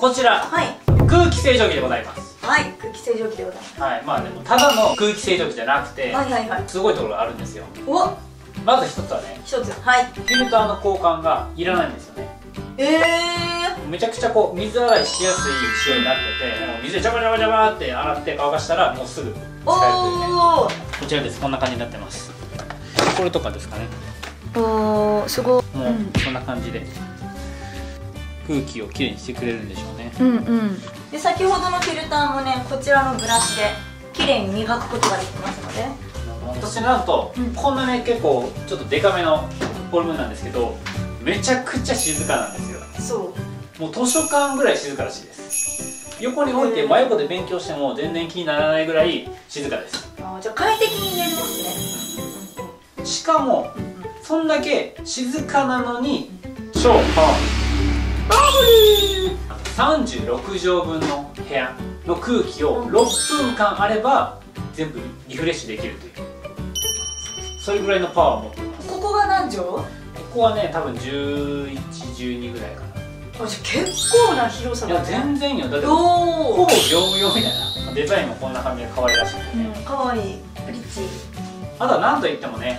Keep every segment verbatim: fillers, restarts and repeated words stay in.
こちら、はい、空気清浄機でございます。はい、空気清浄機でございます。はい、まあでもただの空気清浄機じゃなくて、はいはいはい、すごいところがあるんですよ。おっ、まず一つはね、一つ、はい、フィルターの交換がいらないんですよね。ええー、めちゃくちゃこう水洗いしやすい仕様になってて、もう水でジャバジャバジャバって洗って乾かしたらもうすぐ使えるというね。こちらです。こんな感じになってます。これとかですかね。おー、すごい。もうこんな感じで空気をきれいにしてくれるんでしょうね。うんうんで、先ほどのフィルターもね、こちらのブラシできれいに磨くことができますので。私なんと、うん、こんなね結構ちょっとデカめのフォルムなんですけど、めちゃくちゃ静かなんですよ。そう、もう図書館ぐらい静からしいです。横に置いて真横で勉強しても全然気にならないぐらい静かです。あ、じゃあ快適に寝れますね。しかも、うん、そんだけ静かなのに超パワフル。さんじゅうろくじょうぶんの部屋の空気をろっぷんかんあれば全部リフレッシュできるという、それぐらいのパワーを持ってます。ここが何畳？ここはね、多分じゅういち、じゅうにぐらいかな。あ、じゃあ結構な広さだね。いや全然よ。だってほぼ業務用みたいな。デザインもこんな感じで可愛らしいんでね。うん、可愛い。プリッチ。あとはなんといってもね、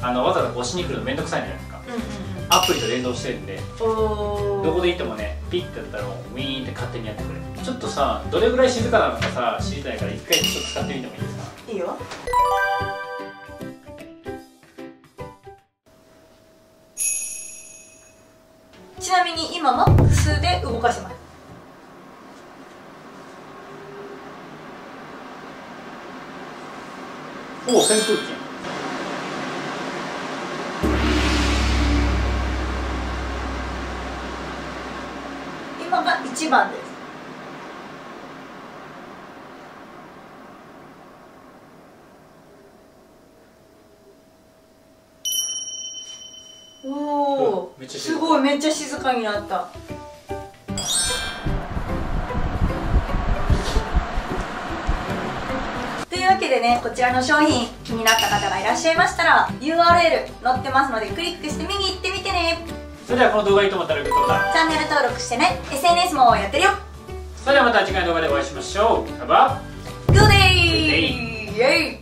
あのわざわざ押しに来るのめんどくさいじゃないですか。うんうん、アプリと連動してるんで、どこで行ってもね、ピッてやったらウィーンって勝手にやってくれる。ちょっとさ、どれぐらい静かなのかさ知りたいから、一回ちょっと使ってみてもいいですか？いいよ。ちなみに今マックスで動かしてます。おお、扇風機。今がいちばんです。すごい、めっちゃ静かになった。というわけでね、こちらの商品気になった方がいらっしゃいましたら ユーアールエル 載ってますのでクリックして見に行ってみてね。それではこの動画いいと思ったらグッドボタン、チャンネル登録してね。 エスエヌエス もやってるよ。それではまた次回の動画でお会いしましょう。バイバイ。グッデイ。イエイ。